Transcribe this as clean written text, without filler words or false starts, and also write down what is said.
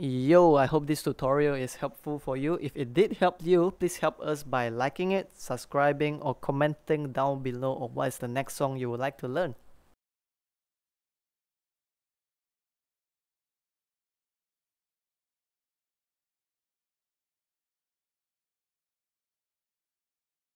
Yo, I hope this tutorial is helpful for you. If it did help you, please help us by liking it, subscribing, or commenting down below on what is the next song you would like to learn.